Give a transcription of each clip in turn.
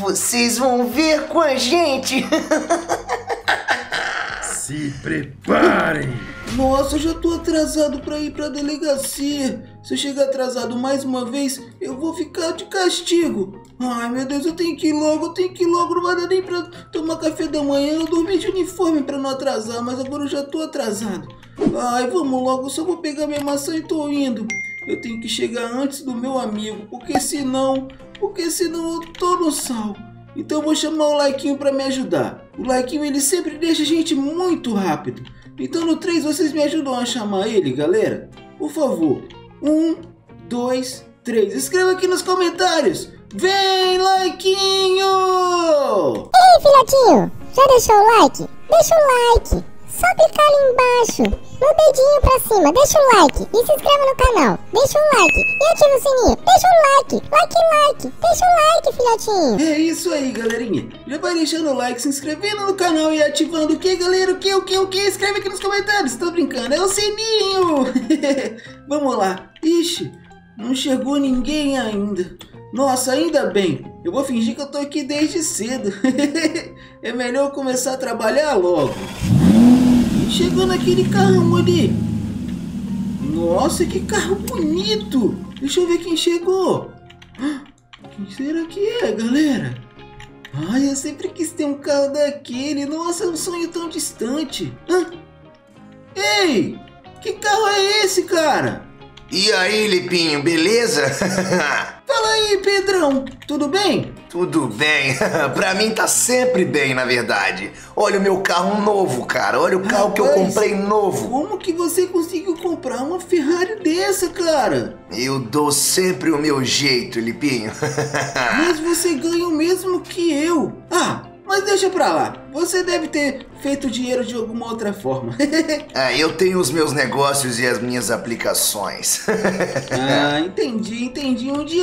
Vocês vão ver com a gente. Se preparem. Nossa, eu já tô atrasado pra ir pra delegacia. Se eu chegar atrasado mais uma vez, eu vou ficar de castigo. Ai, meu Deus, eu tenho que ir logo, eu tenho que ir logo. Não vai dar nem pra tomar café da manhã. Eu dormi de uniforme pra não atrasar, mas agora eu já tô atrasado. Ai, vamos logo, só vou pegar minha maçã e tô indo. Eu tenho que chegar antes do meu amigo, porque senão eu tô no sal. Então eu vou chamar o Licinho pra me ajudar. O Licinho, ele sempre deixa a gente muito rápido. Então no 3 vocês me ajudam a chamar ele, galera? Por favor. 1, 2, 3. Escreva aqui nos comentários. Vem, Licinho! Ei, filhotinho, já deixou o like? Deixa o like. Só clicar ali embaixo, no dedinho pra cima, deixa o like e se inscreva no canal, deixa o like e ativa o sininho, deixa o like, deixa o like, filhotinho. É isso aí, galerinha, já vai deixando o like, se inscrevendo no canal e ativando o que, galera, o que, escreve aqui nos comentários, tô brincando, é o sininho. Vamos lá, ixi, não chegou ninguém ainda. Nossa, ainda bem. Eu vou fingir que eu tô aqui desde cedo. É melhor eu começar a trabalhar logo. Chegou naquele carrão ali. Nossa, que carro bonito. Deixa eu ver quem chegou. Quem será que é, galera? Ai, eu sempre quis ter um carro daquele. Nossa, é um sonho tão distante. Ei, que carro é esse, cara? E aí, Lipinho, beleza? Fala aí, Pedrão, tudo bem? Tudo bem, pra mim tá sempre bem, na verdade. Olha o meu carro novo, cara, olha o carro que eu comprei novo. Como que você conseguiu comprar uma Ferrari dessa, cara? Eu dou sempre o meu jeito, Lipinho. Mas você ganha o mesmo que eu. Ah, mas deixa pra lá, você deve ter feito dinheiro de alguma outra forma. Eu tenho os meus negócios e as minhas aplicações. Entendi. Um dia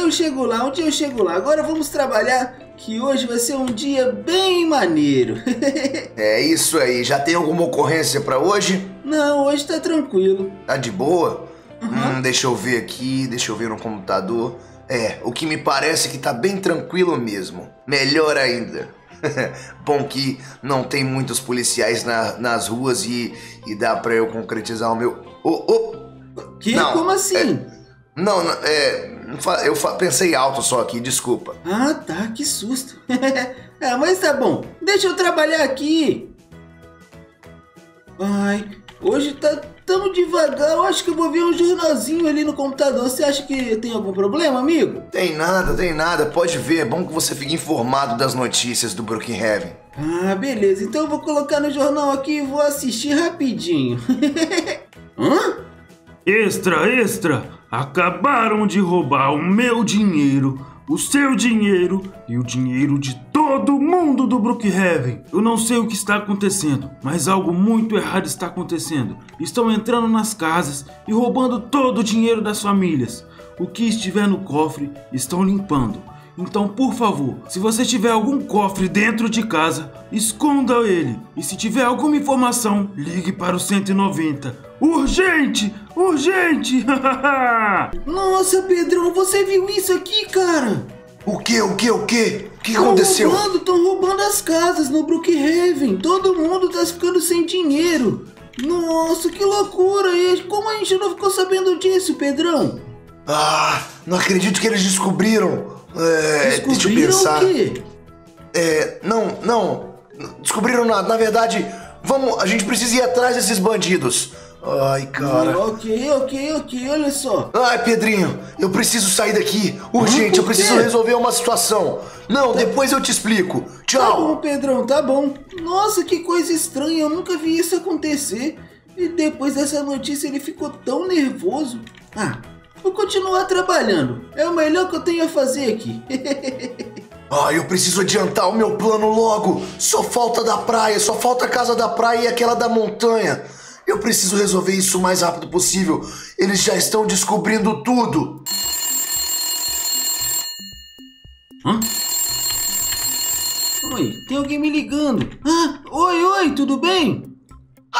eu chego lá. Agora vamos trabalhar, que hoje vai ser um dia bem maneiro. É isso aí. Já tem alguma ocorrência pra hoje? Não, hoje tá tranquilo. Tá de boa? Uhum. Deixa eu ver aqui, deixa eu ver no computador. É, o que me parece que tá bem tranquilo mesmo. Melhor ainda. Bom que não tem muitos policiais nas ruas e dá pra eu concretizar o meu... Que? Não, como assim? Eu pensei alto só aqui, desculpa. Ah, tá, que susto. Mas tá bom, deixa eu trabalhar aqui. Ai, hoje tá tão devagar, eu acho que eu vou ver um jornalzinho ali no computador. Você acha que tem algum problema, amigo? Tem nada, pode ver, é bom que você fique informado das notícias do Brookhaven. Ah, beleza, então eu vou colocar no jornal aqui e vou assistir rapidinho. Hã? Extra, extra, acabaram de roubar o meu dinheiro, o seu dinheiro e o dinheiro de todo mundo do Brookhaven. Eu não sei o que está acontecendo, mas algo muito errado está acontecendo. Estão entrando nas casas e roubando todo o dinheiro das famílias. O que estiver no cofre, estão limpando. Então, por favor, se você tiver algum cofre dentro de casa, esconda ele. E se tiver alguma informação, ligue para o 190. Urgente! Urgente! Nossa, Pedrão, você viu isso aqui, cara? O quê? O que aconteceu? Estão roubando as casas no Brookhaven. Todo mundo tá ficando sem dinheiro. Nossa, que loucura! E como a gente não ficou sabendo disso, Pedrão? Ah, não acredito que eles descobriram. Deixa eu pensar. O quê? Não. Descobriram nada. Na verdade, a gente precisa ir atrás desses bandidos. Ai, cara. Ok, olha só. Ai, Pedrinho, eu preciso sair daqui. Urgente, eu preciso resolver uma situação. Não, tá. Depois eu te explico. Tchau. Tá bom, Pedrão, tá bom. Nossa, que coisa estranha, eu nunca vi isso acontecer. E depois dessa notícia ele ficou tão nervoso. Ah, vou continuar trabalhando. É o melhor que eu tenho a fazer aqui. Eu preciso adiantar o meu plano logo. Só falta a casa da praia e aquela da montanha. Eu preciso resolver isso o mais rápido possível. Eles já estão descobrindo tudo. Hã? Oi, tem alguém me ligando. Oi, tudo bem?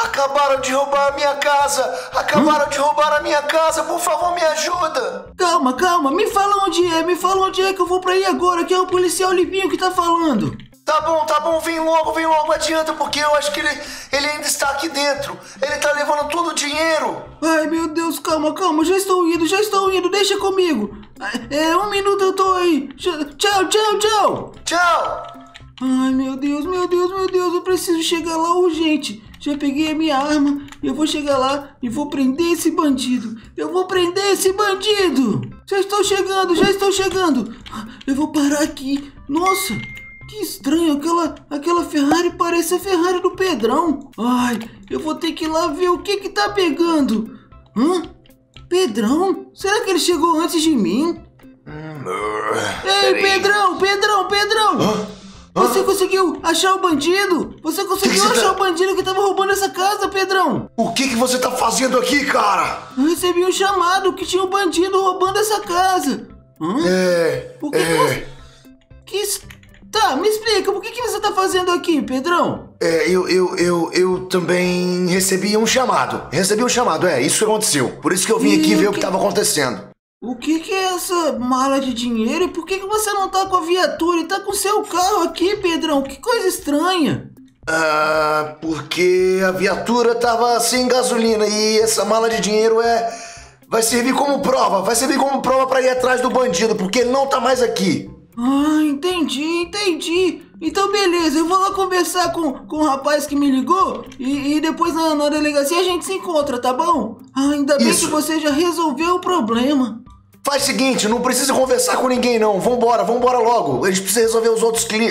Acabaram de roubar a minha casa! Acabaram de roubar a minha casa! Por favor, me ajuda! Calma, calma! Me fala onde é! Me fala onde é que eu vou pra aí agora, que é o policial Lipinho que tá falando! Tá bom, vem logo, adianta, porque eu acho que ele ainda está aqui dentro. Ele tá levando todo o dinheiro. Ai, meu Deus, calma, calma, já estou indo, deixa comigo. É, 1 minuto eu tô aí. Tchau, tchau, tchau. Tchau. Ai, meu Deus, meu Deus, meu Deus, eu preciso chegar lá urgente. Já peguei a minha arma, eu vou chegar lá e vou prender esse bandido. Eu vou prender esse bandido. Já estou chegando, já estou chegando. Eu vou parar aqui, nossa. Que estranho, aquela Ferrari parece a Ferrari do Pedrão. Ai, eu vou ter que ir lá ver o que que tá pegando. Hã? Pedrão? Será que ele chegou antes de mim? Ei, Pedrão, Pedrão, Pedrão! Você conseguiu achar o bandido? Você conseguiu achar o bandido que tava roubando essa casa, Pedrão? O que que você tá fazendo aqui, cara? Eu recebi um chamado que tinha um bandido roubando essa casa. Hã? O que que estranho. Tá, me explica, o que que você tá fazendo aqui, Pedrão? Eu também recebi um chamado. Isso que aconteceu. Por isso que eu vim aqui ver o que tava acontecendo. O que que é essa mala de dinheiro? E por que que você não tá com a viatura e tá com o seu carro aqui, Pedrão? Que coisa estranha. Ah, porque a viatura tava sem gasolina e essa mala de dinheiro vai servir como prova. Vai servir como prova pra ir atrás do bandido, porque ele não tá mais aqui. Ah, entendi, entendi. Então, beleza, eu vou lá conversar com o rapaz que me ligou e depois na delegacia a gente se encontra, tá bom? Ah, ainda bem que você já resolveu o problema. Faz o seguinte, não precisa conversar com ninguém, não. Vambora, vambora logo. A gente precisa resolver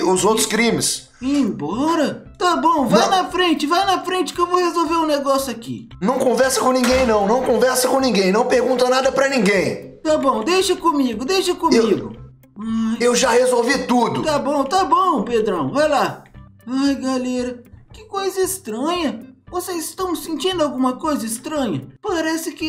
os outros crimes. Ir embora? Tá bom, vai na frente que eu vou resolver um negócio aqui. Não conversa com ninguém, não. Não conversa com ninguém. Não pergunta nada pra ninguém. Tá bom, deixa comigo, deixa comigo. Eu já resolvi tudo. Tá bom, Pedrão. Vai lá. Ai, galera, que coisa estranha. Vocês estão sentindo alguma coisa estranha? Parece que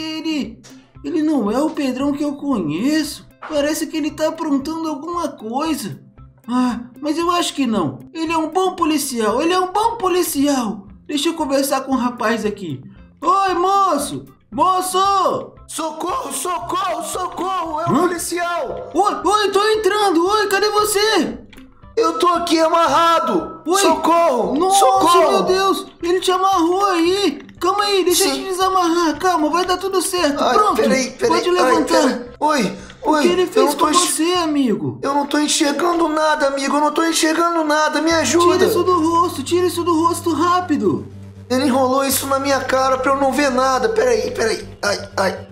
ele não é o Pedrão que eu conheço. Parece que ele tá aprontando alguma coisa. Ah, mas eu acho que não. Ele é um bom policial. Ele é um bom policial. Deixa eu conversar com o rapaz aqui. Oi, moço. Moço! Socorro, socorro, socorro! É o policial! Oi, tô entrando! Oi, cadê você? Eu tô aqui amarrado! Oi. Socorro! Nossa, socorro. Meu Deus! Ele te amarrou aí! Calma aí, deixa eu te desamarrar! Calma, vai dar tudo certo! Ai, pronto! Peraí, pode levantar! Oi! O que ele fez com você, amigo? Eu não tô enxergando nada, amigo! Eu não tô enxergando nada! Me ajuda! Tira isso do rosto rápido! Ele enrolou isso na minha cara pra eu não ver nada. Peraí. Ai.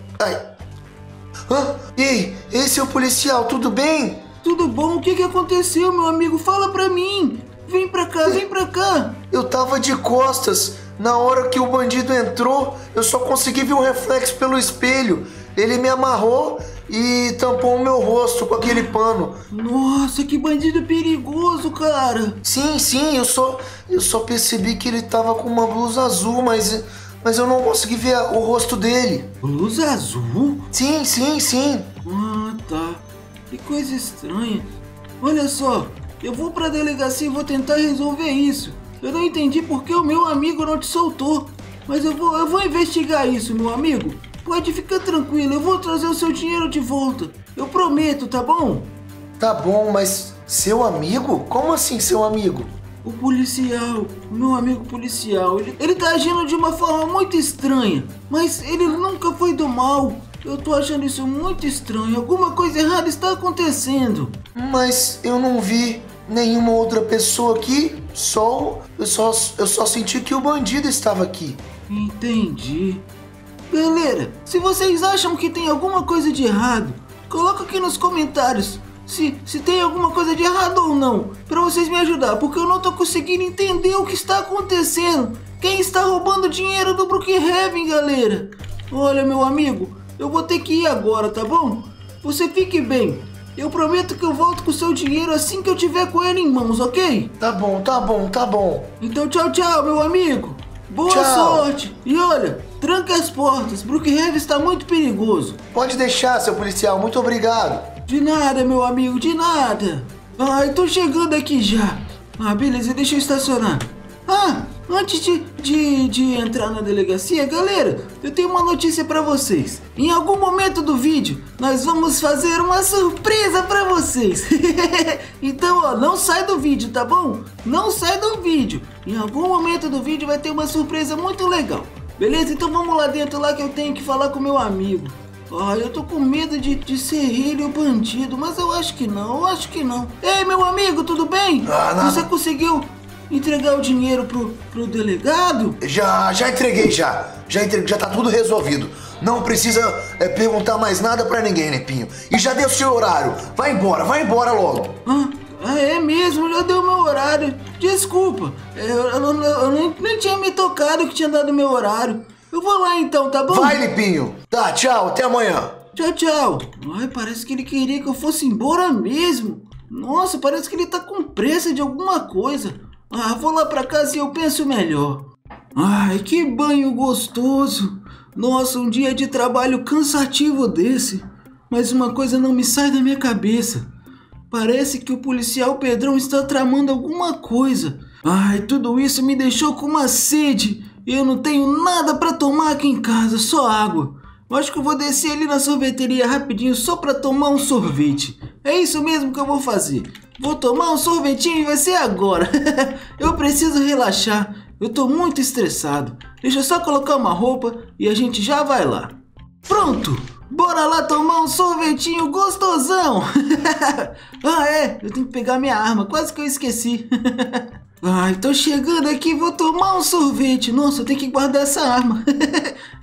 Hã? Ei, esse é o policial, tudo bem? Tudo bom, o que que aconteceu, meu amigo? Fala pra mim. Vem pra cá, vem pra cá. Eu tava de costas. Na hora que o bandido entrou, eu só consegui ver o reflexo pelo espelho. Ele me amarrou e tampou o meu rosto com aquele pano. Nossa, que bandido perigoso, cara. Sim, eu só percebi que ele tava com uma blusa azul, mas eu não consegui ver o rosto dele. Blusa azul? Sim. Ah, tá. Que coisa estranha. Olha só, eu vou pra delegacia e vou tentar resolver isso. Eu não entendi porque o meu amigo não te soltou. Mas eu vou investigar isso, meu amigo. Pode ficar tranquilo, eu vou trazer o seu dinheiro de volta. Eu prometo, tá bom? Tá bom, mas seu amigo? Como assim seu amigo? O policial, meu amigo policial. Ele tá agindo de uma forma muito estranha. Mas ele nunca foi do mal. Eu tô achando isso muito estranho. Alguma coisa errada está acontecendo. Mas eu não vi nenhuma outra pessoa aqui. Eu só senti que o bandido estava aqui. Entendi. Galera, se vocês acham que tem alguma coisa de errado, coloca aqui nos comentários se tem alguma coisa de errado ou não, pra vocês me ajudar, porque eu não tô conseguindo entender o que está acontecendo. Quem está roubando dinheiro do Brookhaven, galera? Olha, meu amigo, eu vou ter que ir agora, tá bom? Você fique bem. Eu prometo que eu volto com o seu dinheiro assim que eu tiver com ele em mãos, ok? Tá bom. Então tchau, meu amigo. Boa sorte. E olha, tranca as portas, Brookhaven está muito perigoso. Pode deixar, seu policial, muito obrigado. De nada, meu amigo, de nada. Ai, tô chegando aqui já. Ah, beleza, deixa eu estacionar. Ah, antes de entrar na delegacia, galera, eu tenho uma notícia pra vocês. Em algum momento do vídeo, nós vamos fazer uma surpresa pra vocês. Então, ó, não sai do vídeo, tá bom? Não sai do vídeo. Em algum momento do vídeo vai ter uma surpresa muito legal. Beleza? Então vamos lá dentro lá que eu tenho que falar com meu amigo. Ai, eu tô com medo de ser ele o bandido, mas eu acho que não, Ei, meu amigo, tudo bem? Ah, você conseguiu entregar o dinheiro pro delegado? Já entreguei, já tá tudo resolvido. Não precisa perguntar mais nada pra ninguém, Lipinho. E já deu seu horário, vai embora logo. Ah, é mesmo, já deu meu horário. Desculpa, eu nem tinha me tocado que tinha dado meu horário. Eu vou lá então, tá bom? Vai, Lipinho. Tá, tchau, até amanhã. Tchau, tchau. Ai, parece que ele queria que eu fosse embora mesmo. Nossa, parece que ele tá com pressa de alguma coisa. Ah, vou lá pra casa e eu penso melhor. Ai, que banho gostoso. Nossa, um dia de trabalho cansativo desse. Mas uma coisa não me sai da minha cabeça. Parece que o policial Pedrão está tramando alguma coisa. Ai, tudo isso me deixou com uma sede. Eu não tenho nada pra tomar aqui em casa, só água. Eu acho que eu vou descer ali na sorveteria rapidinho só pra tomar um sorvete. É isso mesmo que eu vou fazer. Vou tomar um sorvetinho e vai ser agora. Eu preciso relaxar. Eu tô muito estressado. Deixa eu só colocar uma roupa e a gente já vai lá. Pronto! Bora lá tomar um sorvetinho gostosão. Ah, é. Eu tenho que pegar minha arma. Quase que eu esqueci. Ai, tô chegando aqui, vou tomar um sorvete. Nossa, eu tenho que guardar essa arma.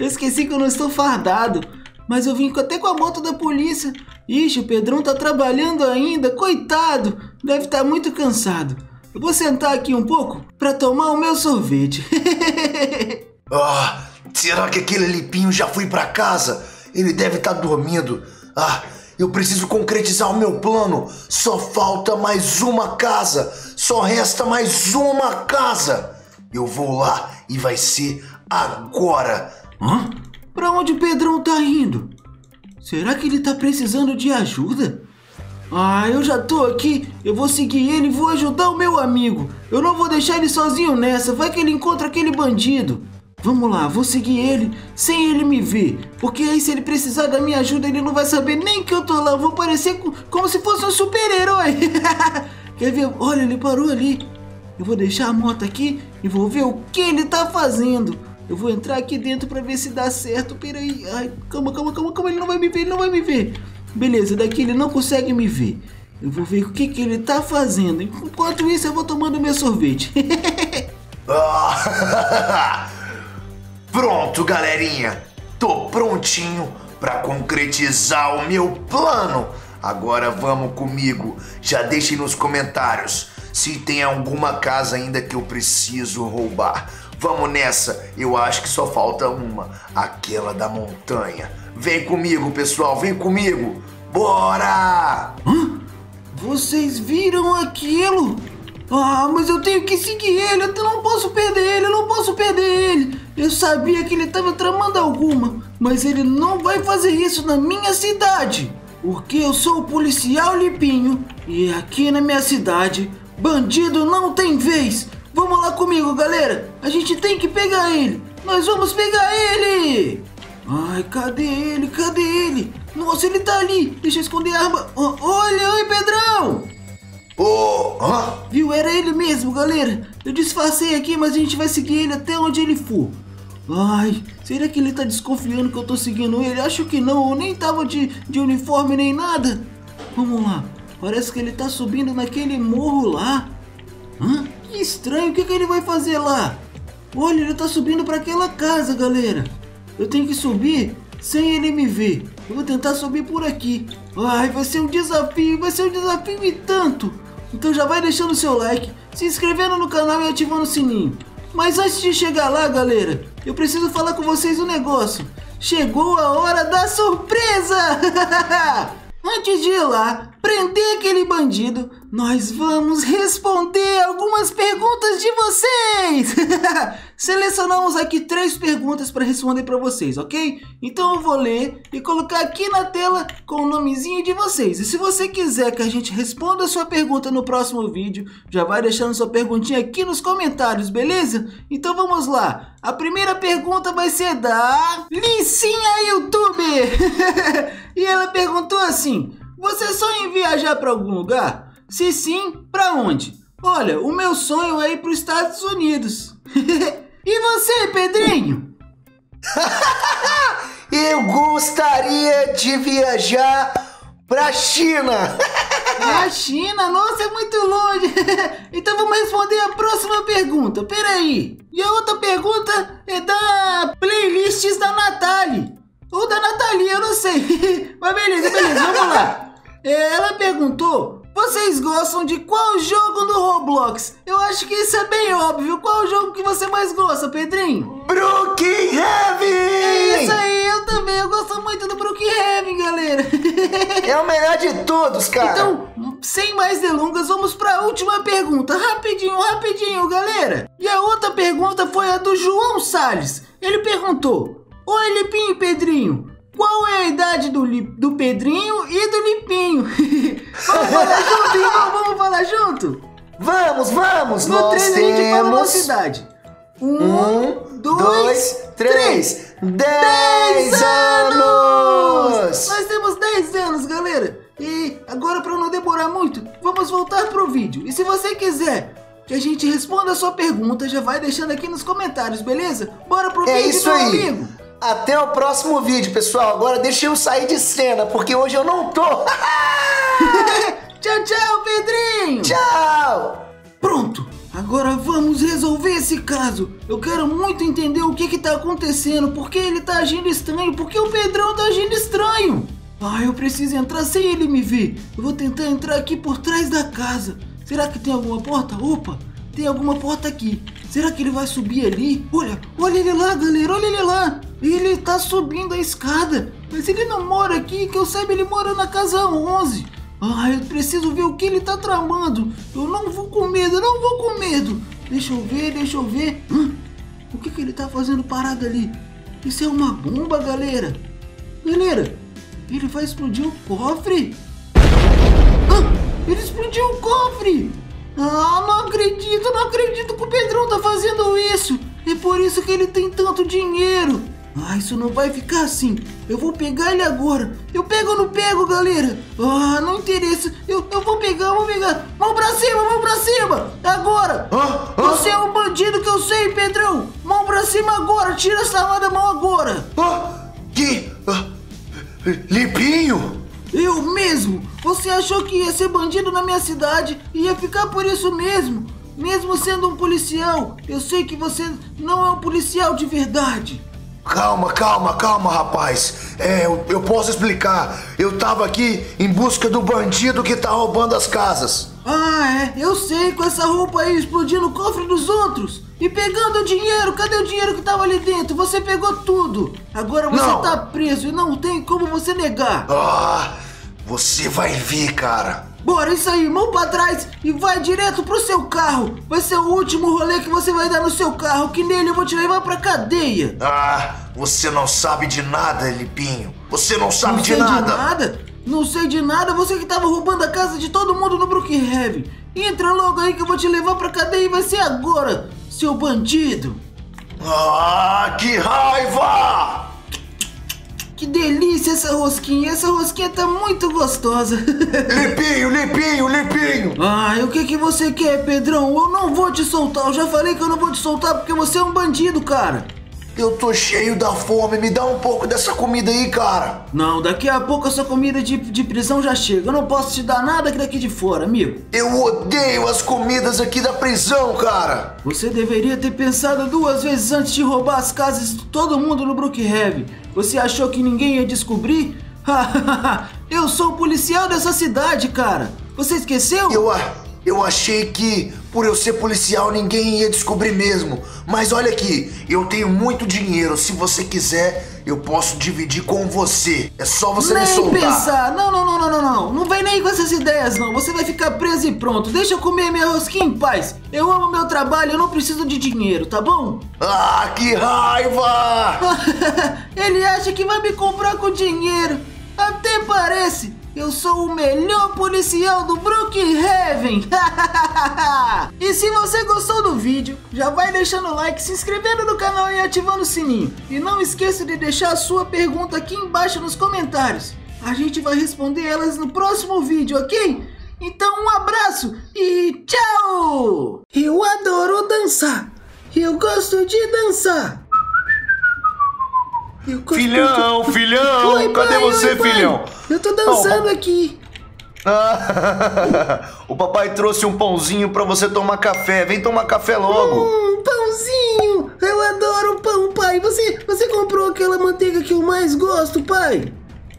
Eu esqueci que eu não estou fardado. Mas eu vim até com a moto da polícia. Ixi, o Pedrão tá trabalhando ainda, coitado. Deve estar muito cansado. Eu vou sentar aqui um pouco pra tomar o meu sorvete. Ah, será que aquele Lipinho já foi pra casa? Ele deve estar dormindo. Ah, eu preciso concretizar o meu plano. Só falta mais uma casa. Só resta mais uma casa. Eu vou lá e vai ser agora. Hã? Pra onde o Pedrão tá indo? Será que ele tá precisando de ajuda? Ah, eu já tô aqui. Eu vou seguir ele e vou ajudar o meu amigo. Eu não vou deixar ele sozinho nessa. Vai que ele encontra aquele bandido. Vamos lá, vou seguir ele, sem ele me ver. Porque aí se ele precisar da minha ajuda, ele não vai saber nem que eu tô lá. Eu vou parecer como se fosse um super-herói. Quer ver? Olha, ele parou ali. Eu vou deixar a moto aqui e vou ver o que ele tá fazendo. Eu vou entrar aqui dentro pra ver se dá certo. Peraí, ai, calma, ele não vai me ver, Beleza, daqui ele não consegue me ver. Eu vou ver o que ele tá fazendo. Enquanto isso, eu vou tomando meu sorvete. Pronto, galerinha, tô prontinho para concretizar o meu plano. Agora vamos comigo. Já deixem nos comentários se tem alguma casa ainda que eu preciso roubar. Vamos nessa, eu acho que só falta uma, aquela da montanha. Vem comigo, pessoal, vem comigo. Bora! Hã? Vocês viram aquilo? Ah, mas eu tenho que seguir ele, eu não posso perder ele, Eu sabia que ele estava tramando alguma, mas ele não vai fazer isso na minha cidade. Porque eu sou o policial Lipinho e aqui na minha cidade, bandido não tem vez. Vamos lá comigo, galera, a gente tem que pegar ele. Nós vamos pegar ele. Ai, cadê ele? Nossa, ele tá ali. Deixa eu esconder a arma. Olha, oi, Pedrão. Oh, ah? Viu? Era ele mesmo, galera. Eu disfarcei aqui, mas a gente vai seguir ele até onde ele for. Ai, será que ele tá desconfiando que eu tô seguindo ele? Acho que não, eu nem tava de uniforme nem nada. Vamos lá, parece que ele tá subindo naquele morro lá. Hã? Que estranho, o que ele vai fazer lá? Olha, ele tá subindo pra aquela casa, galera. Eu tenho que subir sem ele me ver. Eu vou tentar subir por aqui. Ai, vai ser um desafio, e tanto. Então já vai deixando o seu like, se inscrevendo no canal e ativando o sininho. Mas antes de chegar lá, galera, eu preciso falar com vocês um negócio. Chegou a hora da surpresa! Antes de ir lá, prender aquele bandido, nós vamos responder algumas perguntas de vocês. Selecionamos aqui 3 perguntas para responder para vocês, ok? Então eu vou ler e colocar aqui na tela com o nomezinho de vocês. E se você quiser que a gente responda a sua pergunta no próximo vídeo, já vai deixando sua perguntinha aqui nos comentários, beleza? Então vamos lá. A primeira pergunta vai ser da Licinha YouTuber. E ela perguntou assim: você sonha em viajar para algum lugar? Se sim, para onde? Olha, o meu sonho é ir para os Estados Unidos. E você, Pedrinho? Eu gostaria de viajar para a China. A China? Nossa, é muito longe. Então vamos responder a próxima pergunta. Peraí. E a outra pergunta é da Playlists da Natália. Ou da Natália, eu não sei. Mas beleza, beleza, vamos lá. Ela perguntou: vocês gostam de qual jogo do Roblox? Eu acho que isso é bem óbvio. Qual o jogo que você mais gosta, Pedrinho? Brookhaven! É isso aí, eu também. Eu gosto muito do Brookhaven, galera. É o melhor de todos, cara. Então, sem mais delongas, vamos para a última pergunta. Rapidinho, rapidinho, galera. E a outra pergunta foi a do João Salles. Ele perguntou: oi, Lipinho e Pedrinho, qual é a idade do Pedrinho e do Lipinho? Vamos falar junto, irmão? Vamos falar junto? Vamos, vamos! No nós 3 a gente fala a nossa idade. 1, 2, 3. 10 anos! Nós temos 10 anos, galera. E agora, para não demorar muito, vamos voltar pro vídeo. E se você quiser que a gente responda a sua pergunta, já vai deixando aqui nos comentários, beleza? Bora pro vídeo, isso meu aí. Amigo! Até o próximo vídeo, pessoal. Agora deixa eu sair de cena, porque hoje eu não tô. Tchau, tchau, Pedrinho. Tchau. Pronto. Agora vamos resolver esse caso. Eu quero muito entender o que tá acontecendo. Por que ele tá agindo estranho? Por que o Pedrão tá agindo estranho? Ah, eu preciso entrar sem ele me ver. Eu vou tentar entrar aqui por trás da casa. Será que tem alguma porta? Opa, tem alguma porta aqui. Será que ele vai subir ali? Olha, olha ele lá, galera, olha ele lá. Ele tá subindo a escada. Mas ele não mora aqui, que eu saiba, ele mora na casa 11. Ah, eu preciso ver o que ele tá tramando. Eu não vou com medo, eu não vou com medo. Deixa eu ver, deixa eu ver. O que ele tá fazendo parado ali? Isso é uma bomba, galera. Galera, ele vai explodir o cofre. Ele explodiu o cofre. Ah, não acredito que o Pedrão tá fazendo isso. É por isso que ele tem tanto dinheiro. Ah, isso não vai ficar assim. Eu vou pegar ele agora. Eu pego ou não pego, galera? Ah, não interessa. Eu vou pegar, eu vou pegar. Mão pra cima, mão pra cima. Agora. Você é um bandido que eu sei, Pedrão. Mão pra cima agora. Tira essa mão da mão agora. Lipinho? Eu mesmo! Você achou que ia ser bandido na minha cidade e ia ficar por isso mesmo? Mesmo sendo um policial, eu sei que você não é um policial de verdade. Calma, calma, calma, rapaz. Eu posso explicar. Eu tava aqui em busca do bandido que tá roubando as casas. Ah, é? Eu sei, com essa roupa aí explodindo o cofre dos outros e pegando o dinheiro. Cadê o dinheiro que tava ali dentro? Você pegou tudo. Agora você tá preso e não tem como você negar. Ah, você vai ver, cara. Bora, isso aí, mão pra trás e vai direto pro seu carro. Vai ser o último rolê que você vai dar no seu carro, que nele eu vou te levar pra cadeia. Ah, você não sabe de nada, Lipinho. Você não sabe de nada. Não sei de nada? Não sei de nada, você que tava roubando a casa de todo mundo no Brookhaven. Entra logo aí que eu vou te levar pra cadeia e vai ser agora, seu bandido. Ah, que raiva! Que delícia essa rosquinha tá muito gostosa. Lipinho, Lipinho, Lipinho! Ai, o que você quer, Pedrão? Eu não vou te soltar, eu já falei que eu não vou te soltar porque você é um bandido, cara. Eu tô cheio da fome, me dá um pouco dessa comida aí, cara. Não, daqui a pouco essa comida de prisão já chega. Eu não posso te dar nada daqui de fora, amigo. Eu odeio as comidas aqui da prisão, cara. Você deveria ter pensado 2 vezes antes de roubar as casas de todo mundo no Brookhaven. Você achou que ninguém ia descobrir? Eu sou o policial dessa cidade, cara. Você esqueceu? Eu achei que, por eu ser policial, ninguém ia descobrir mesmo. Mas olha aqui, eu tenho muito dinheiro. Se você quiser, eu posso dividir com você. É só você me soltar. Nem pensar. Não. Não vem nem com essas ideias, não. Você vai ficar preso e pronto. Deixa eu comer minha rosquinha em paz. Eu amo meu trabalho, eu não preciso de dinheiro, tá bom? Ah, que raiva! Ele acha que vai me comprar com dinheiro. Até parece. Eu sou o melhor policial do Brookhaven. E se você gostou do vídeo, já vai deixando o like, se inscrevendo no canal e ativando o sininho. E não esqueça de deixar a sua pergunta aqui embaixo nos comentários. A gente vai responder elas no próximo vídeo, ok? Então um abraço e tchau! Eu adoro dançar. Eu gosto de dançar. Filhão, filhão, oi, cadê você, filhão? Eu tô dançando aqui. O papai trouxe um pãozinho pra você tomar café. Vem tomar café logo. Pãozinho. Eu adoro pão, pai. Você comprou aquela manteiga que eu mais gosto, pai?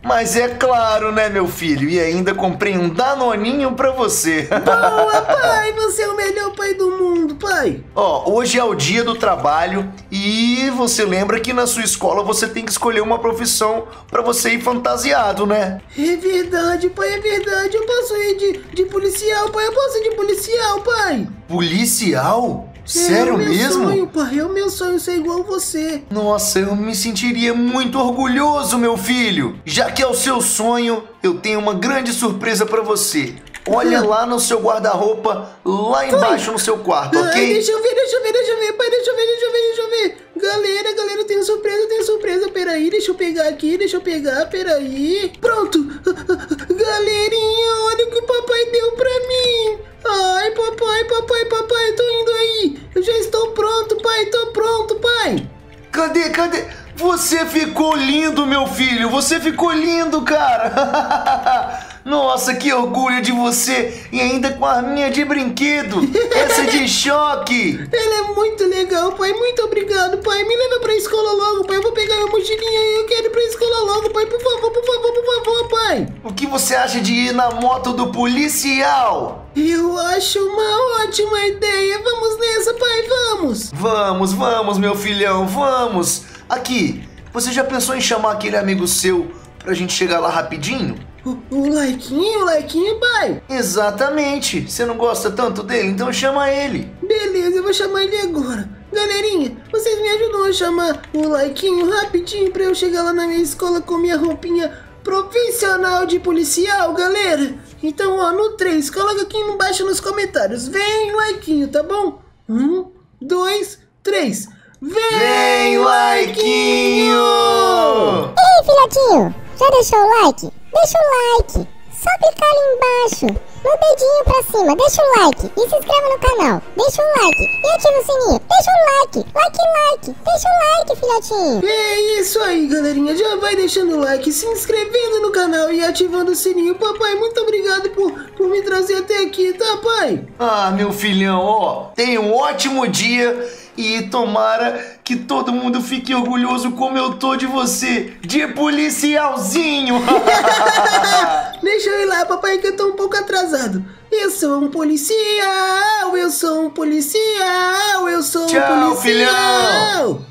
Mas é claro, né, meu filho? E ainda comprei um danoninho pra você. Boa, pai! Você é o melhor pai do mundo, pai! Ó, hoje é o dia do trabalho e você lembra que na sua escola você tem que escolher uma profissão pra você ir fantasiado, né? É verdade, pai, é verdade. Eu posso ir de policial, pai. Eu posso ir de policial, pai. Policial? Sério mesmo? É o meu sonho, pai. É o meu sonho ser igual você. Nossa, eu me sentiria muito orgulhoso, meu filho. Já que é o seu sonho, eu tenho uma grande surpresa pra você. Olha lá no seu guarda-roupa, lá embaixo no seu quarto, ok? Deixa eu ver, pai. Deixa eu ver. Galera, eu tenho surpresa. Peraí, deixa eu pegar, peraí. Pronto. Galerinha, olha o que o papai deu pra mim. Ai, papai, tô indo aí. Eu já estou pronto, pai, Cadê? Você ficou lindo, meu filho. Você ficou lindo, cara. Nossa, que orgulho de você. E ainda com a arminha de brinquedo. Essa é de choque. Ela é muito legal, pai. Muito obrigado, pai. Me leva pra escola logo, pai. Eu vou pegar minha mochilinha e eu quero ir pra escola logo, pai. Por favor, pai. O que você acha de ir na moto do policial? Eu acho uma ótima ideia. Vamos nessa, pai, vamos. Vamos, meu filhão, vamos. Aqui, você já pensou em chamar aquele amigo seu pra gente chegar lá rapidinho? O Licinha, pai? Exatamente. Você não gosta tanto dele? Então chama ele. Beleza, eu vou chamar ele agora. Galerinha, vocês me ajudam a chamar o Licinha rapidinho pra eu chegar lá na minha escola com minha roupinha profissional de policial, galera? Então, ó, no 3, coloca aqui embaixo nos comentários. Vem, Licinha, tá bom? 1, 2, 3. Vem, Licinho! Ei, filhotinho, já deixou o like? Deixa o like, só clicar ali embaixo, no dedinho pra cima, deixa o like e se inscreva no canal, deixa o like e ativa o sininho, deixa o like, deixa o like, filhotinho. É isso aí, galerinha, já vai deixando o like, se inscrevendo no canal e ativando o sininho. Papai, muito obrigado por me trazer até aqui, tá, pai? Ah, meu filhão, ó, tenha um ótimo dia e tomara que todo mundo fique orgulhoso como eu tô de você, de policialzinho. Deixa eu ir lá, papai, que eu tô um pouco atrasado. Eu sou um policial. Tchau, filhão.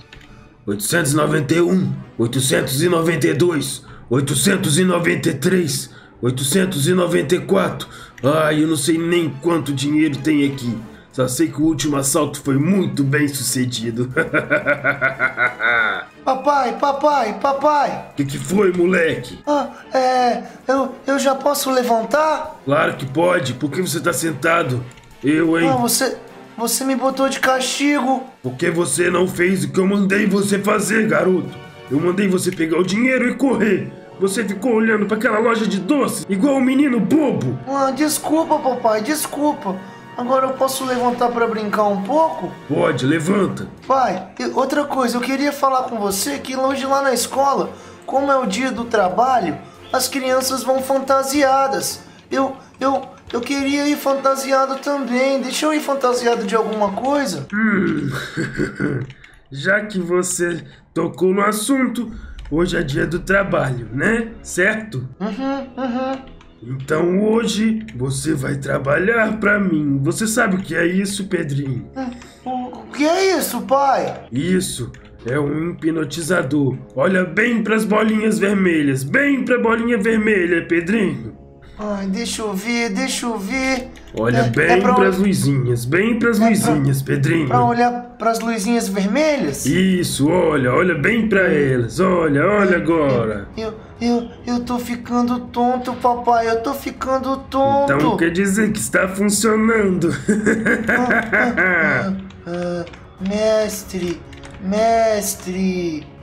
891, 892, 893, 894. Ai, eu não sei nem quanto dinheiro tem aqui. Só sei que o último assalto foi muito bem sucedido. Papai. Que foi, moleque? Eu já posso levantar? Claro que pode. Por que você tá sentado? Eu, hein? Ah, você me botou de castigo. Porque você não fez o que eu mandei você fazer, garoto. Eu mandei você pegar o dinheiro e correr. Você ficou olhando pra aquela loja de doces igual um menino bobo. Ah, desculpa, papai, desculpa. Agora eu posso levantar pra brincar um pouco? Pode, levanta. Pai, outra coisa, eu queria falar com você que hoje lá na escola, como é o dia do trabalho, as crianças vão fantasiadas. Eu queria ir fantasiado também. Deixa eu ir fantasiado de alguma coisa? Já que você tocou no assunto, hoje é dia do trabalho, né? Certo? Uhum. Então hoje você vai trabalhar pra mim. Você sabe o que é isso, Pedrinho? O que é isso, pai? Isso É um hipnotizador. Olha bem pras bolinhas vermelhas. Bem pra bolinha vermelha, Pedrinho. Ai, deixa eu ver, Olha bem pras luzinhas, Pedrinho. Pra olhar pras luzinhas vermelhas? Isso, olha bem pra elas. Olha agora. Eu tô ficando tonto, papai. Eu tô ficando tonto. Então quer dizer que está funcionando. Mestre...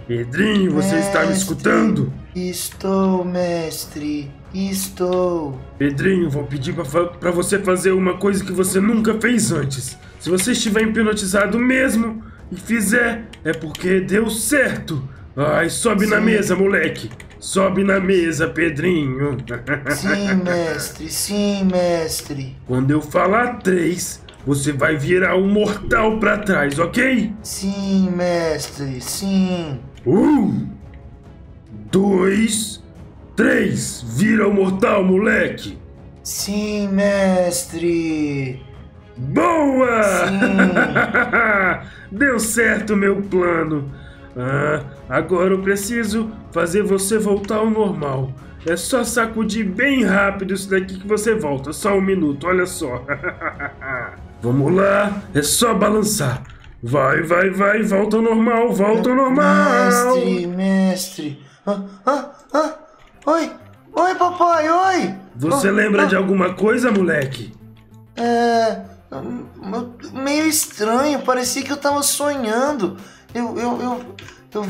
Pedrinho, você está me escutando? Estou, mestre. Estou. Pedrinho, vou pedir pra você fazer uma coisa que você nunca fez antes. Se você estiver hipnotizado mesmo e fizer, é porque deu certo. Ai, sobe na mesa, moleque. Sobe na mesa, Pedrinho. Sim, mestre. Quando eu falar 3... você vai virar um mortal pra trás, ok? Sim, mestre, sim. 1, 2, 3. Vira o mortal, moleque. Sim, mestre. Boa! Sim. Deu certo meu plano. Agora eu preciso fazer você voltar ao normal. É só sacudir bem rápido isso daqui que você volta. Só um minuto, olha só. Vamos lá, é só balançar. Vai, vai, volta ao normal, Mestre, Oi, papai, oi. Você lembra de alguma coisa, moleque? É... meio estranho, parecia que eu tava sonhando. Eu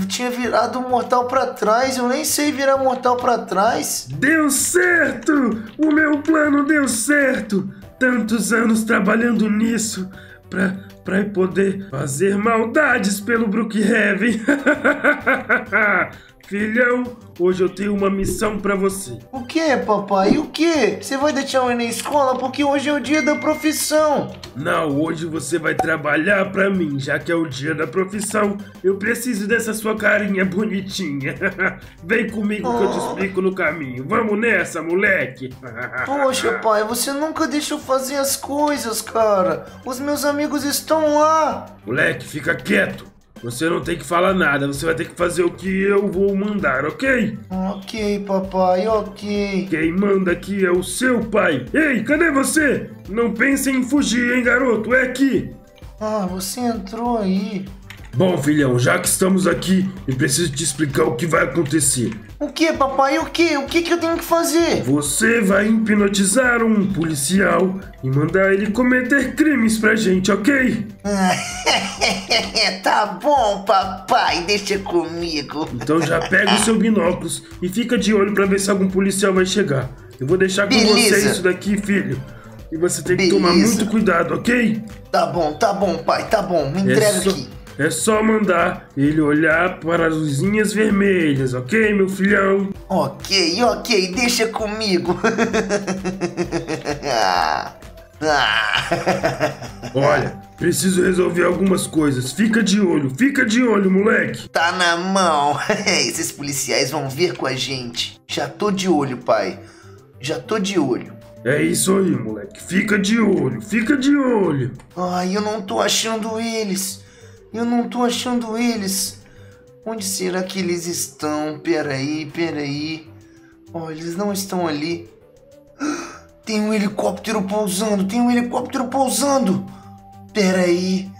tinha virado um mortal pra trás, eu nem sei virar mortal pra trás. Deu certo! O meu plano deu certo! Tantos anos trabalhando nisso pra poder fazer maldades pelo Brookhaven. Filhão, hoje eu tenho uma missão pra você. O que, papai? O que? Você vai deixar eu ir na escola porque hoje é o dia da profissão. Não, hoje você vai trabalhar pra mim, já que é o dia da profissão. Eu preciso dessa sua carinha bonitinha. Vem comigo que eu te explico no caminho. Vamos nessa, moleque. Poxa, pai, você nunca deixa eu fazer as coisas, cara. Os meus amigos estão lá. Moleque, fica quieto. Você não tem que falar nada, você vai ter que fazer o que eu vou mandar, ok? Ok, papai, ok. Quem manda aqui é o seu pai. Ei, cadê você? Não pense em fugir, hein, garoto? É aqui. Ah, você entrou aí. Bom, filhão, já que estamos aqui, eu preciso te explicar o que vai acontecer. O que, papai? O que? O que eu tenho que fazer? Você vai hipnotizar um policial e mandar ele cometer crimes pra gente, ok? Tá bom, papai, deixa comigo. Então já pega os seus binóculos e fica de olho pra ver se algum policial vai chegar. Eu vou deixar com você isso daqui, filho. E você tem que tomar muito cuidado, ok? Tá bom, pai, tá bom. Me entrega aqui. É só mandar ele olhar para as luzinhas vermelhas, ok, meu filhão? Ok, deixa comigo. Olha, preciso resolver algumas coisas. Fica de olho, moleque. Tá na mão. Esses policiais vão vir com a gente. Já tô de olho, pai. É isso aí, moleque. Fica de olho, Ai, eu não tô achando eles. Onde será que eles estão? Peraí, Oh, eles não estão ali. Tem um helicóptero pousando. Peraí.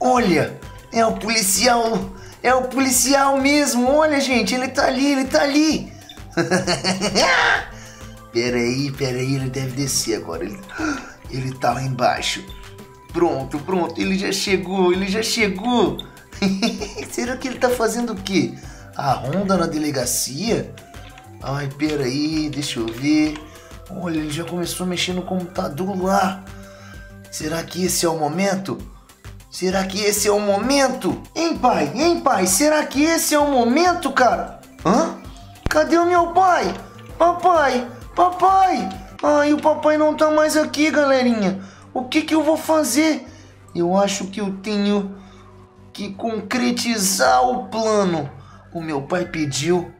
Olha. É o policial. É o policial mesmo. Olha, gente. Ele tá ali. Peraí, Ele deve descer agora. Ele tá lá embaixo. Pronto, ele já chegou, Será que ele tá fazendo o quê? A ronda na delegacia? Ai, peraí, deixa eu ver. Olha, ele já começou a mexer no computador lá. Será que esse é o momento? Hein, pai? Será que esse é o momento, cara? Hã? Cadê o meu pai? Papai! Ai, o papai não tá mais aqui, galerinha. O que que eu vou fazer? Eu acho que eu tenho que concretizar o plano. O meu pai pediu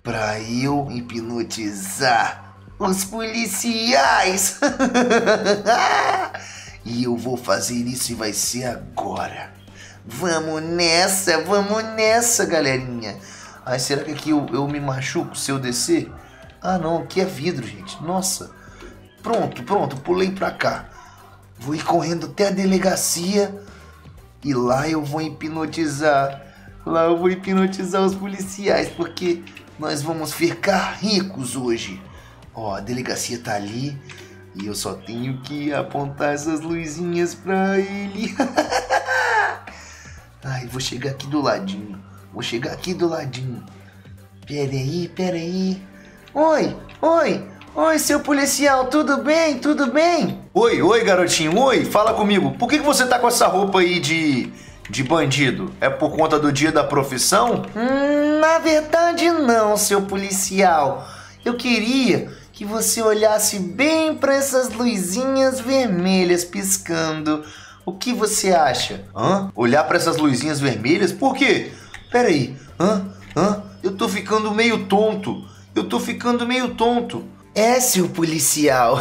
pra eu hipnotizar os policiais. E eu vou fazer isso e vai ser agora. Vamos nessa, galerinha. Ai, será que aqui eu me machuco se eu descer? Ah, não, aqui é vidro, gente. Nossa. Pronto, pronto, pulei pra cá. Vou ir correndo até a delegacia e lá eu vou hipnotizar. Lá eu vou hipnotizar os policiais, porque nós vamos ficar ricos hoje. Ó, a delegacia tá ali e eu só tenho que apontar essas luzinhas pra ele. Ai, vou chegar aqui do ladinho. Vou chegar aqui do ladinho. Peraí, peraí. Oi, oi, oi, seu policial, tudo bem? Tudo bem? Oi, oi, garotinho, oi, fala comigo. Por que você tá com essa roupa aí de bandido? É por conta do dia da profissão? Na verdade não, seu policial. Eu queria que você olhasse bem para essas luzinhas vermelhas piscando. O que você acha? Hã? Olhar para essas luzinhas vermelhas? Por quê? Pera aí. Hã? Eu tô ficando meio tonto. É, seu policial.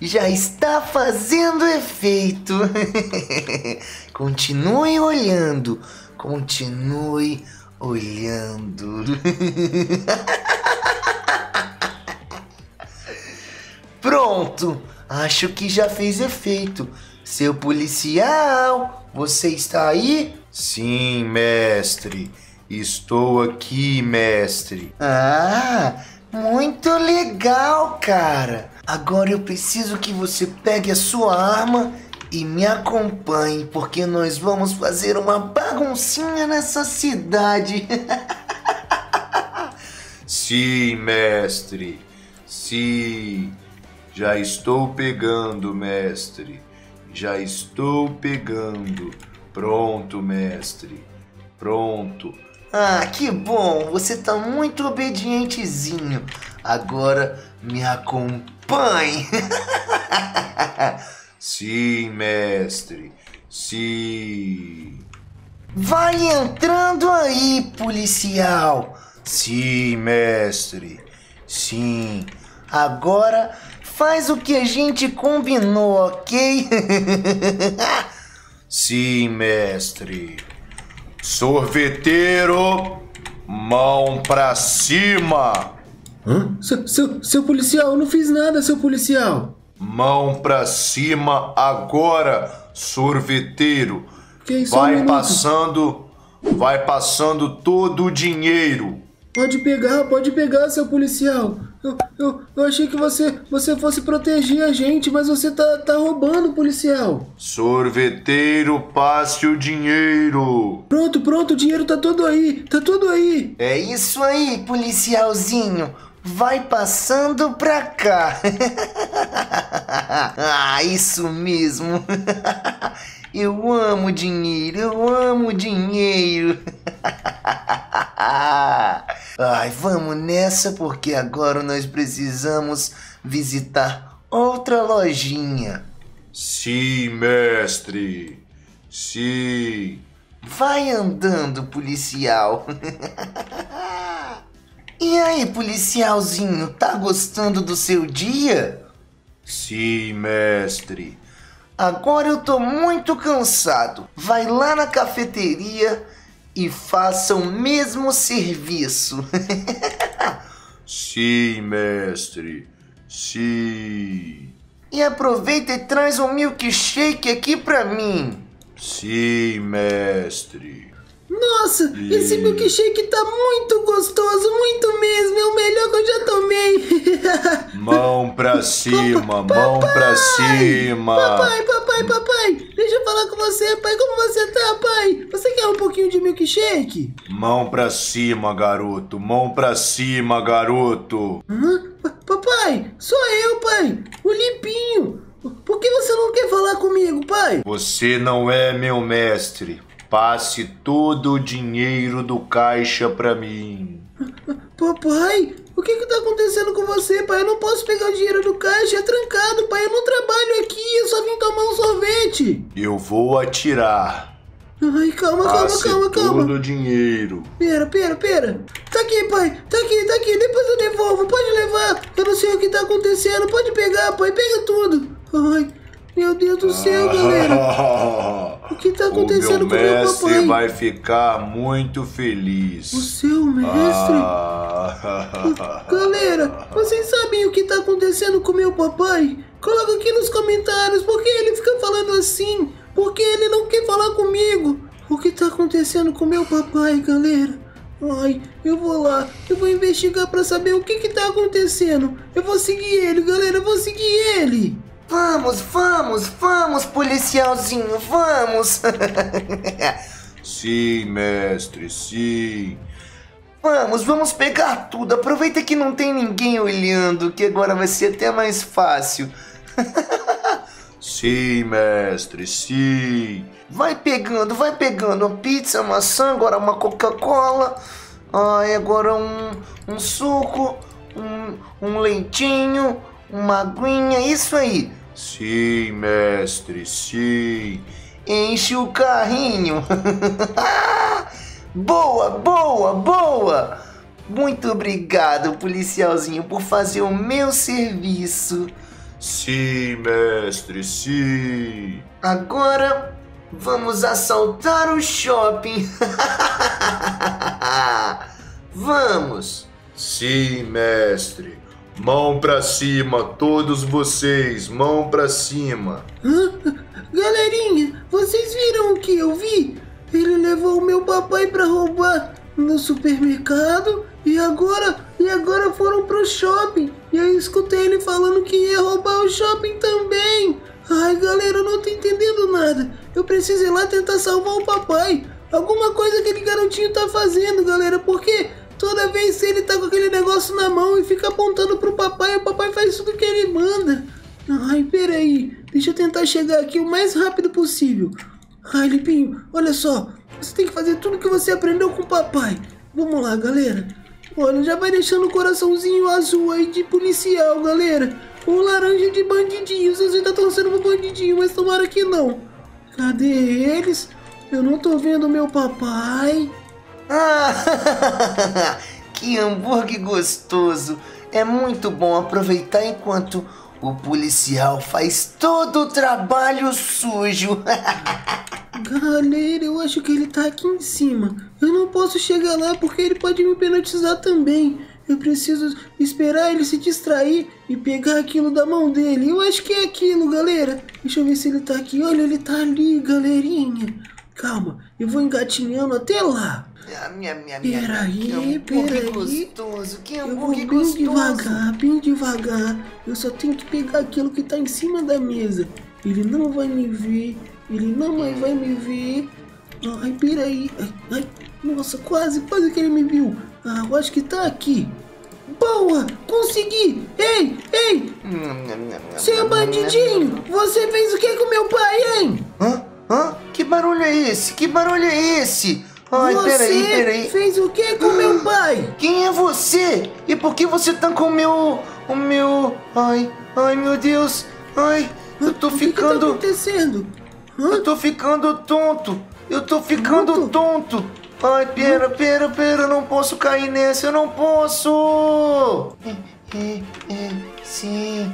Já está fazendo efeito. Continue olhando. Continue olhando. Pronto. Acho que já fez efeito. Seu policial, você está aí? Sim, mestre. Estou aqui, mestre. Ah, muito legal, cara. Agora eu preciso que você pegue a sua arma e me acompanhe, porque nós vamos fazer uma baguncinha nessa cidade. Sim, mestre. Sim. Já estou pegando, mestre. Já estou pegando. Pronto, mestre. Pronto. Ah, que bom. Você tá muito obedientezinho. Agora me acompanhe. Sim, mestre. Sim. Vai entrando aí, policial. Sim, mestre. Sim. Agora faz o que a gente combinou, ok? Sim, mestre. Sorveteiro, mão pra cima. Hã? Seu policial, eu não fiz nada, seu policial. Mão pra cima agora, sorveteiro. Que isso, vai passando todo o dinheiro. Pode pegar, seu policial. Eu achei que você fosse proteger a gente, mas você tá roubando, policial. Sorveteiro, passe o dinheiro. Pronto, pronto, o dinheiro tá todo aí, É isso aí, policialzinho. Vai passando pra cá. Ah, isso mesmo. Eu amo dinheiro, Ai, vamos nessa, porque agora nós precisamos visitar outra lojinha. Sim, mestre. Sim. Vai andando, policial. E aí, policialzinho, tá gostando do seu dia? Sim, mestre. Agora eu tô muito cansado. Vai lá na cafeteria e faça o mesmo serviço. Sim, mestre. Sim. E aproveita e traz um milkshake aqui pra mim. Sim, mestre. Nossa, sim. Esse milkshake tá muito gostoso, muito mesmo. É o melhor que eu já tomei. Mão pra cima, Papai, papai, deixa eu falar com você, pai. Como você tá, pai? Você quer um pouquinho de milkshake? Mão pra cima, garoto. Hã? Papai, sou eu, pai. O Lipinho. Por que você não quer falar comigo, pai? Você não é meu mestre. Passe todo o dinheiro do caixa pra mim. Papai, o que tá acontecendo com você, pai? Eu não posso pegar o dinheiro do caixa, é trancado, pai. Eu não trabalho aqui, eu só vim tomar um sorvete. Eu vou atirar. Ai, calma. Todo o dinheiro. Pera. Tá aqui, pai. Tá aqui. Depois eu devolvo. Pode levar. Eu não sei o que tá acontecendo. Pode pegar, pai. Pega tudo. Ai, meu Deus do céu, galera. O que tá acontecendo com o meu papai? O mestre vai ficar muito feliz. O seu mestre? Galera, vocês sabem o que tá acontecendo com o meu papai? Coloca aqui nos comentários por que ele fica falando assim. Por que ele não quer falar comigo? O que tá acontecendo com o meu papai, galera? Ai, eu vou lá, eu vou investigar pra saber o que que tá acontecendo. Eu vou seguir ele, galera, eu vou seguir ele. Vamos, vamos, vamos, policialzinho, vamos. Sim, mestre, sim. Vamos, vamos pegar tudo. Aproveita que não tem ninguém olhando, que agora vai ser até mais fácil. Sim, mestre, sim. Vai pegando uma pizza, uma maçã, agora uma Coca-Cola. Ai, agora um suco, um leitinho, uma aguinha, isso aí. Sim, mestre, sim. Enche o carrinho. Boa, boa, boa. Muito obrigado, policialzinho, por fazer o meu serviço. Sim, mestre, sim. Agora vamos assaltar o shopping. Vamos. Sim, mestre. Mão pra cima, todos vocês. Mão pra cima. Galerinha, vocês viram o que eu vi? Ele levou o meu papai pra roubar no supermercado. E agora foram pro shopping. E eu escutei ele falando que ia roubar o shopping também. Ai, galera, eu não tô entendendo nada. Eu preciso ir lá tentar salvar o papai. Alguma coisa aquele garotinho tá fazendo, galera. Porque toda vez que ele tá com aquele negócio na mão e fica apontando pro papai, o papai faz tudo que ele manda. Ai, peraí. Deixa eu tentar chegar aqui o mais rápido possível. Ai, Lipinho, olha só. Você tem que fazer tudo que você aprendeu com o papai. Vamos lá, galera. Olha, já vai deixando o coraçãozinho azul aí de policial, galera. Ou laranja de bandidinho. Vocês ainda estão sendo um bandidinho, mas tomara que não. Cadê eles? Eu não tô vendo meu papai. Ah, que hambúrguer gostoso. É muito bom aproveitar enquanto o policial faz todo o trabalho sujo. Galera, eu acho que ele tá aqui em cima. Eu não posso chegar lá porque ele pode me penalizar também. Eu preciso esperar ele se distrair e pegar aquilo da mão dele. Eu acho que é aquilo, galera. Deixa eu ver se ele tá aqui. Olha, ele tá ali, galerinha. Calma, eu vou engatinhando até lá. Peraí, peraí. Eu vou bem devagar, bem devagar. Eu só tenho que pegar aquilo que tá em cima da mesa. Ele não vai me ver. Ele não vai me ver. Ai, peraí. Ai, ai. Nossa, quase que ele me viu. Ah, eu acho que tá aqui. Boa, consegui. Ei, ei. Seu bandidinho, você fez o que com meu pai, hein? Hã? Hã? Que barulho é esse? Que barulho é esse? Ai, você peraí. Fez o que com meu pai? Quem é você? E por que você tá com o meu... Ai, ai, meu Deus. Ai, eu tô ficando... O que tá acontecendo? Eu tô ficando tonto. Eu tô ficando tonto. Ai, pera. Eu não posso cair nessa. Eu não posso. Sim,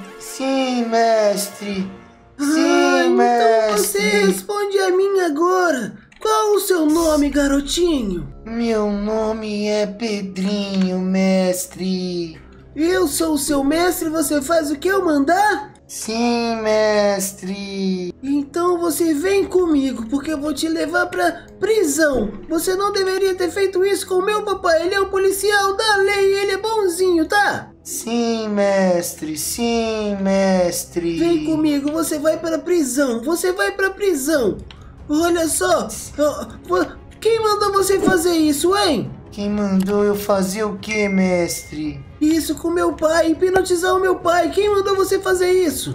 mestre. Sim, mestre. Então você responde a mim agora. Qual o seu nome, garotinho? Meu nome é Pedrinho, mestre. Eu sou o seu mestre e você faz o que eu mandar? Sim, mestre. Então você vem comigo, porque eu vou te levar pra prisão. Você não deveria ter feito isso com o meu papai. Ele é um policial da lei, ele é bonzinho, tá? Sim, mestre. Sim, mestre. Vem comigo, você vai pra prisão. Você vai pra prisão. Olha só. Quem mandou você fazer isso, hein? Quem mandou eu fazer o que, mestre? Isso com meu pai, hipnotizar o meu pai. Quem mandou você fazer isso?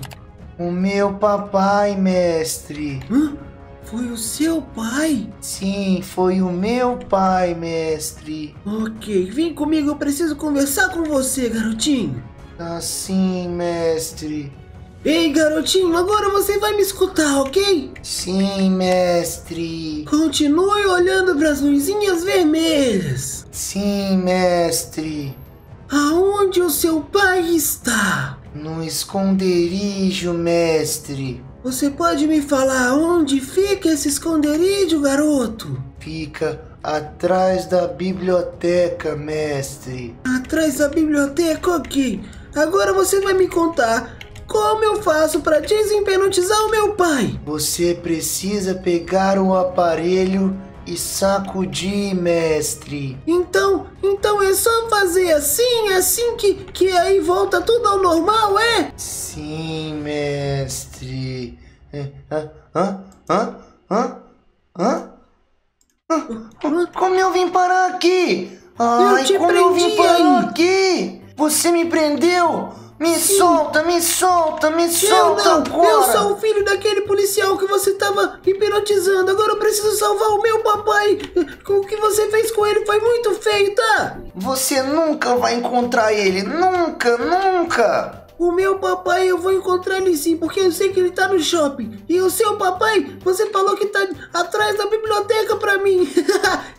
O meu papai, mestre. Hã? Foi o seu pai? Sim, foi o meu pai, mestre. Ok, vem comigo, eu preciso conversar com você, garotinho. Ah, sim, mestre. Ei, garotinho, agora você vai me escutar, ok? Sim, mestre. Continue olhando para as luzinhas vermelhas. Sim, mestre. Aonde o seu pai está? No esconderijo, mestre. Você pode me falar onde fica esse esconderijo, garoto? Fica atrás da biblioteca, mestre. Atrás da biblioteca, ok. Agora você vai me contar como eu faço para desimpenotizar o meu pai. Você precisa pegar um aparelho e sacudir, mestre. Então é só fazer assim que aí volta tudo ao normal, é? Sim, mestre. Como eu vim parar aqui? Ai, eu te como prendi. Eu vim parar aqui? Você me prendeu? Me Sim. solta, me solta, me eu solta não. agora! Eu sou o filho daquele policial que você tava hipnotizando. Agora eu preciso salvar o meu papai. O que você fez com ele foi muito feio, tá? Você nunca vai encontrar ele. Nunca, nunca! O meu papai, eu vou encontrar ele sim, porque eu sei que ele tá no shopping. E o seu papai, você falou que tá atrás da biblioteca pra mim.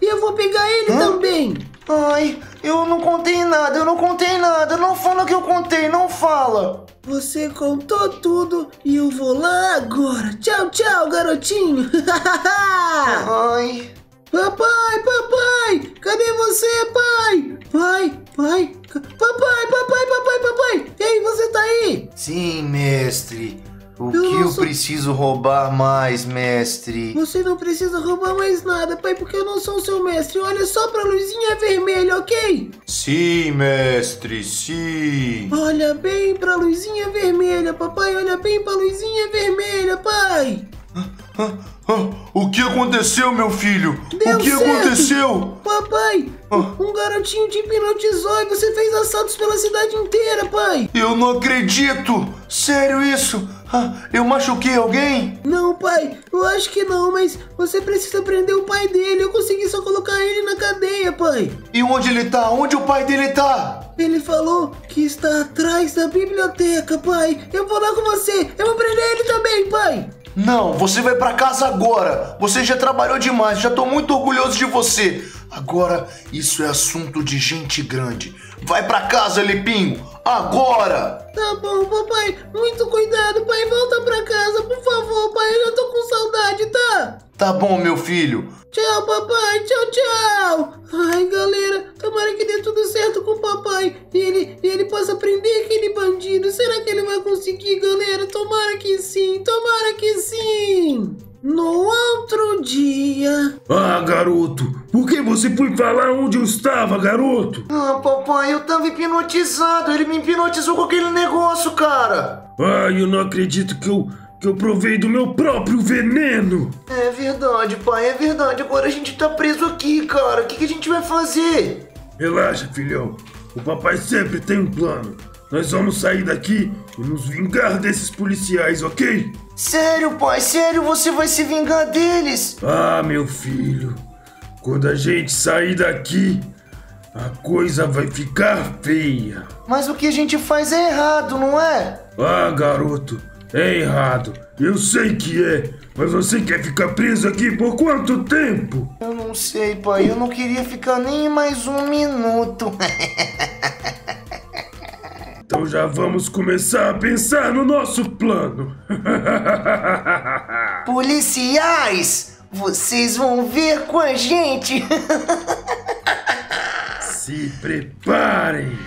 E eu vou pegar ele também. Ai, eu não contei nada, não fala que eu contei, não fala. Você contou tudo e eu vou lá agora. Tchau, tchau, garotinho. Ai. Papai, cadê você, pai? Pai, papai, ei, você tá aí? Sim, mestre. Eu preciso roubar mais, mestre? Você não precisa roubar mais nada, pai, porque eu não sou seu mestre. Olha só pra luzinha vermelha, ok? Sim, mestre, sim. Olha bem pra luzinha vermelha, papai. Olha bem pra luzinha vermelha, pai. O que aconteceu, meu filho? Deu o que certo. Aconteceu? Papai, um garotinho te hipnotizou e você fez assaltos pela cidade inteira, pai. Eu não acredito. Sério isso? Eu machuquei alguém? Não, pai, eu acho que não, mas você precisa prender o pai dele. Eu consegui só colocar ele na cadeia, pai. E onde ele tá? Onde o pai dele tá? Ele falou que está atrás da biblioteca, pai. Eu vou lá com você. Eu vou prender ele também, pai. Não, você vai pra casa agora. Você já trabalhou demais, já tô muito orgulhoso de você. Agora, isso é assunto de gente grande. Vai pra casa, Lipinho, agora! Tá bom, papai, muito cuidado, pai, volta pra casa, por favor, pai, eu já tô com saudade, tá? Tá bom, meu filho. Tchau, papai, tchau, tchau. Ai, galera, tomara que dê tudo certo com o papai e ele possa prender aquele bandido. Será que ele vai conseguir, galera? Tomara que sim, tomara que sim. No outro dia... Ah, garoto, por que você foi falar onde eu estava, garoto? Ah, papai, eu tava hipnotizado. Ele me hipnotizou com aquele negócio, cara. Ah, eu não acredito que eu provei do meu próprio veneno. É verdade, pai, é verdade. Agora a gente tá preso aqui, cara. O que a gente vai fazer? Relaxa, filhão. O papai sempre tem um plano. Nós vamos sair daqui e nos vingar desses policiais, ok? Sério, pai? Sério? Você vai se vingar deles? Ah, meu filho, quando a gente sair daqui, a coisa vai ficar feia. Mas o que a gente faz é errado, não é? Ah, garoto, é errado. Eu sei que é, mas você quer ficar preso aqui por quanto tempo? Eu não sei, pai. Eu não queria ficar nem mais um minuto. Então já vamos começar a pensar no nosso plano. Policiais, vocês vão ver com a gente. Se preparem.